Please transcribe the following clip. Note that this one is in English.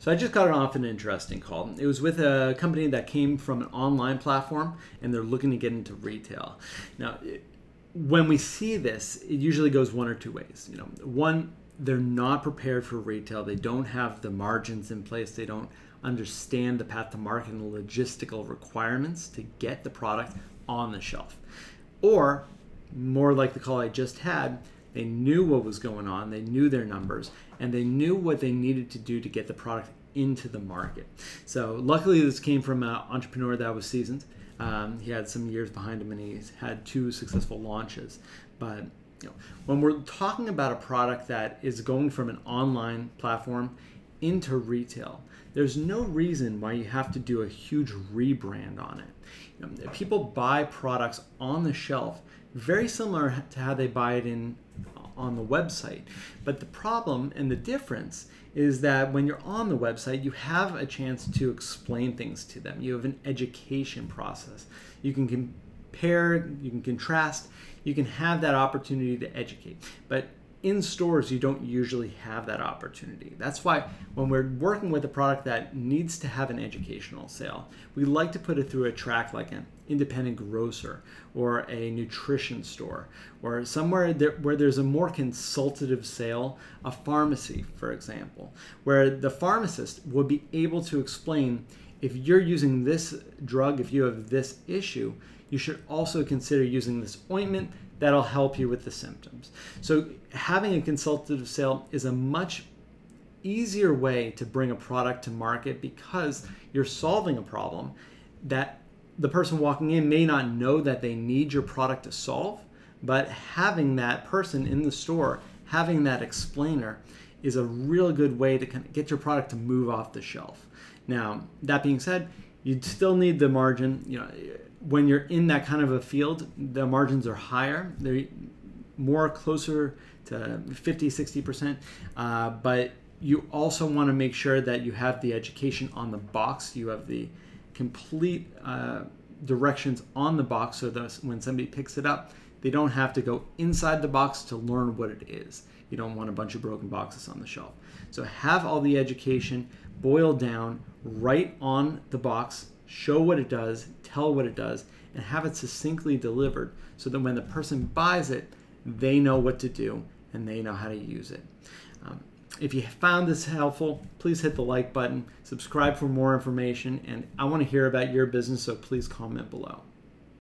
So I just got it off an interesting call. It was with a company that came from an online platform, and they're looking to get into retail. Now, when we see this, it usually goes one or two ways. You know, one, they're not prepared for retail. They don't have the margins in place. They don't understand the path to market and the logistical requirements to get the product on the shelf. Or, more like the call I just had, they knew what was going on, they knew their numbers, and they knew what they needed to do to get the product into the market. So luckily this came from an entrepreneur that was seasoned. He had some years behind him and he's had 2 successful launches. But you know, when we're talking about a product that is going from an online platform into retail, there's no reason why you have to do a huge rebrand on it. You know, people buy products on the shelf very similar to how they buy it on the website. But the problem and the difference is that when you're on the website, you have a chance to explain things to them. You have an education process. You can compare, you can contrast, you can have that opportunity to educate. But in stores, you don't usually have that opportunity. That's why when we're working with a product that needs to have an educational sale, we like to put it through a track like an independent grocer or a nutrition store or somewhere where there's a more consultative sale, a pharmacy, for example, where the pharmacist will be able to explain, if you're using this drug, if you have this issue, you should also consider using this ointment that'll help you with the symptoms. So having a consultative sale is a much easier way to bring a product to market because you're solving a problem that the person walking in may not know that they need your product to solve, but having that person in the store, having that explainer is a real good way to kind of get your product to move off the shelf. Now, that being said, you'd still need the margin. You know, when you're in that kind of a field, the margins are higher. They're more closer to 50, 60%. But you also want to make sure that you have the education on the box. You have the complete directions on the box so that when somebody picks it up, they don't have to go inside the box to learn what it is. You don't want a bunch of broken boxes on the shelf. So have all the education boiled down right on the box, show what it does, tell what it does, and have it succinctly delivered so that when the person buys it, they know what to do and they know how to use it. If you found this helpful, please hit the like button, subscribe for more information, and I want to hear about your business, so please comment below.